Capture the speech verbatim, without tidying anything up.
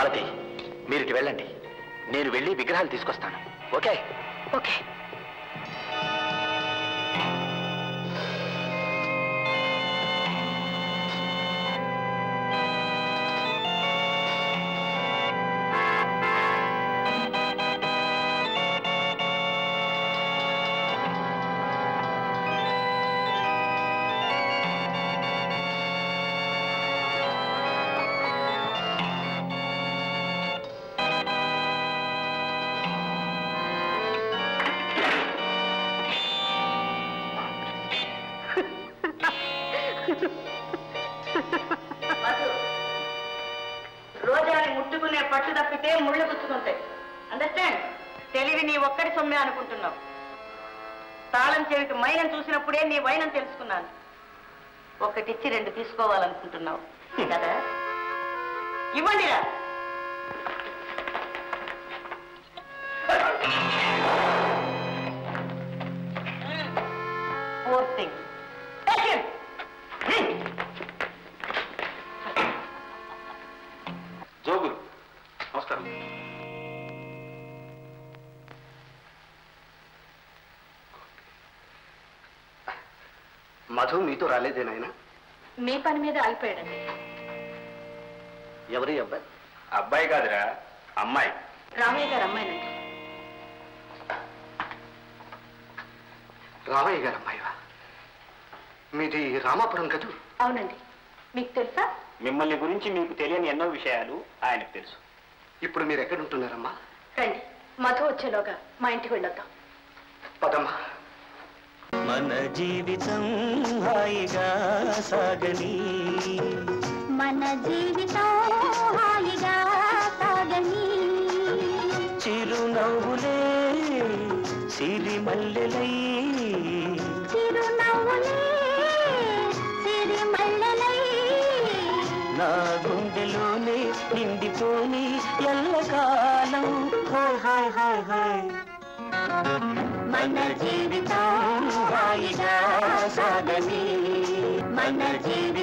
మాలతి మీరు ఇటు వెళ్ళండి నేను వెళ్ళి విగ్రహాలు తీసుకొస్తాను ఓకే ఓకే తీసుకోవాలనుకుంటున్నావు కదా ఇవ్వండిరా జోగులు నమస్కారం మధు మీతో రాలేదే నాయనా మీ పని మీద ఆగిపోయాడండి ఎవరి అబ్బాయి అబ్బాయి కాదురా అమ్మాయి రామయ్య గారు అమ్మాయినండి రామయ్య గారు అమ్మాయివా మీది రామాపురం కదూ అవునండి మీకు తెలుసా మిమ్మల్ని గురించి మీకు తెలియని ఎన్నో విషయాలు ఆయనకు తెలుసు ఇప్పుడు మీరు ఎక్కడ ఉంటున్నారమ్మా రండి మధు వచ్చేలోగా మా ఇంటికి వెళ్ళొద్దాం పదమ్మా మన జీవితం హాయిగా సాగని మన జీవితం హాయిగా సాగని చిరునవ్వులే సిరిమల్లెలై చిరునవ్వులే సిరిమల్లెలై నా గుండెలోనే నిండిపోని ఎల్లకాలం హాయ్ హాయ్ హాయ్ హాయ్ మన జీవితం హాయిగా సాగని మన జీవితం